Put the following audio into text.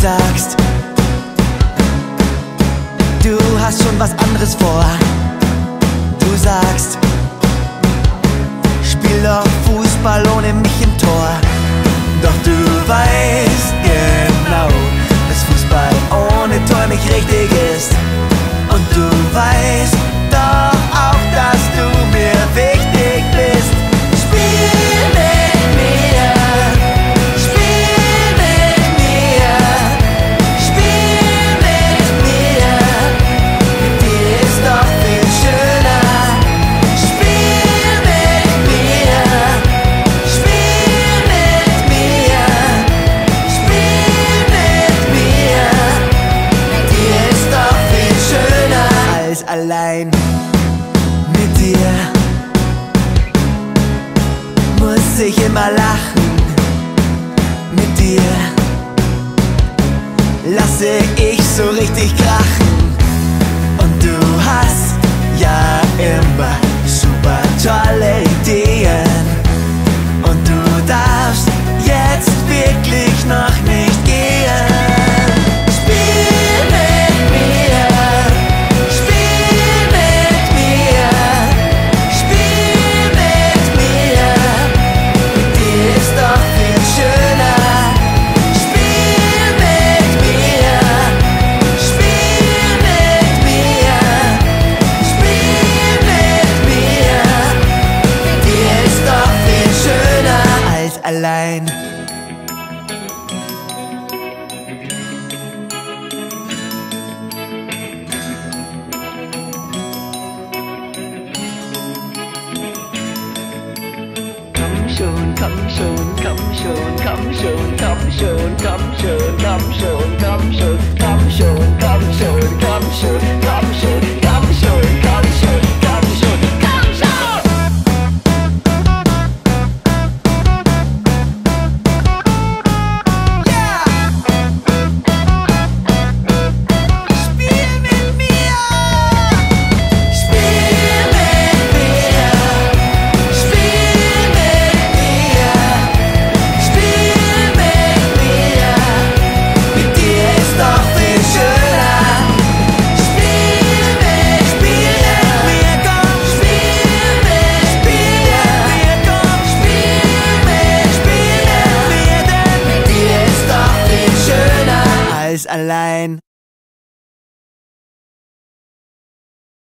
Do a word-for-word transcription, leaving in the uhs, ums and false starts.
sagst, du hast schon was anderes vor. Du sagst, spiel doch Fußball ohne mich im Tor. Doch du weißt genau, dass Fußball ohne Tor nicht richtig ist. Und du weißt doch auch, dass du mir wichtig bist. Spiel mit mir, spiel mit mir, spiel mit mir. Mit dir ist doch viel schöner. Spiel mit mir, spiel mit mir, spiel mit mir. Mit dir ist doch viel schöner als allein mit dir. Muss ich immer lachen mit dir? Lasse ich so richtig krachen. Und du hast ja immer super tolle Ideen. Und du darfst jetzt wirklich noch nicht gehen. Spiel mit mir, spiel mit mir, spiel mit mir. Mit dir ist doch viel schöner. Spiel mit mir, spiel mit mir, spiel mit mir. Mit dir ist doch viel schöner als allein. Allein.